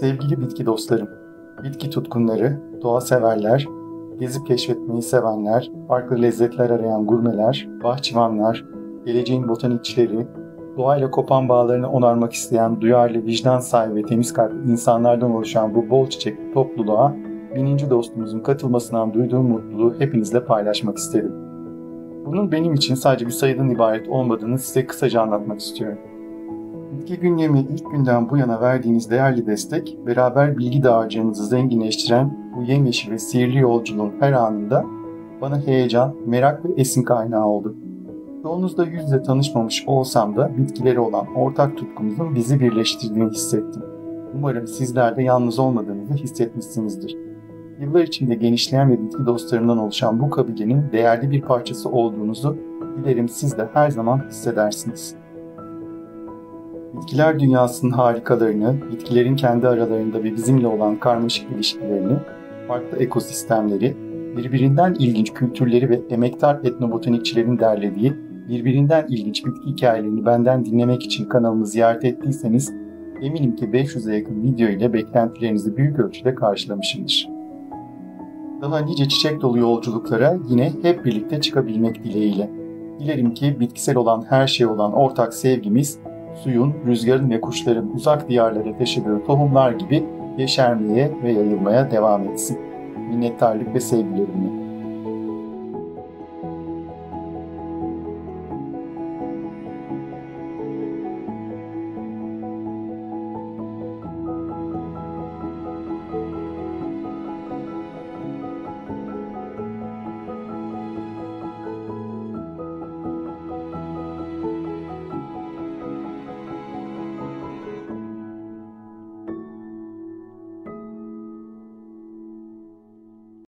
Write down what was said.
Sevgili bitki dostlarım, bitki tutkunları, doğa severler, gezip keşfetmeyi sevenler, farklı lezzetler arayan gurmeler, bahçıvanlar, geleceğin botanikçileri, doğayla kopan bağlarını onarmak isteyen duyarlı, vicdan sahibi ve temiz kalpli insanlardan oluşan bu bol çiçekli topluluğa 1000. dostumuzun katılmasından duyduğum mutluluğu hepinizle paylaşmak istedim. Bunun benim için sadece bir sayıdan ibaret olmadığını size kısaca anlatmak istiyorum. Bitki gündemi ilk günden bu yana verdiğiniz değerli destek, beraber bilgi dağarcığımızı zenginleştiren bu yemyeşil ve sihirli yolculuğun her anında bana heyecan, merak ve esin kaynağı oldu. Çoğunuzla yüz yüze tanışmamış olsam da bitkileri olan ortak tutkumuzun bizi birleştirdiğini hissettim. Umarım sizler de yalnız olmadığınızı hissetmişsinizdir. Yıllar içinde genişleyen ve bitki dostlarımdan oluşan bu kabilenin değerli bir parçası olduğunuzu dilerim siz de her zaman hissedersiniz. Bitkiler dünyasının harikalarını, bitkilerin kendi aralarında ve bizimle olan karmaşık ilişkilerini, farklı ekosistemleri, birbirinden ilginç kültürleri ve emektar etnobotanikçilerin derlediği birbirinden ilginç bitki hikayelerini benden dinlemek için kanalımı ziyaret ettiyseniz eminim ki 500'e yakın video ile beklentilerinizi büyük ölçüde karşılamışımdır. Daha nice çiçek dolu yolculuklara yine hep birlikte çıkabilmek dileğiyle. Dilerim ki bitkisel olan her şeye olan ortak sevgimiz, suyun, rüzgarın ve kuşların uzak diyarlara taşıdığı tohumlar gibi yeşermeye ve yayılmaya devam etsin. Minnettarlık ve sevgilerimle.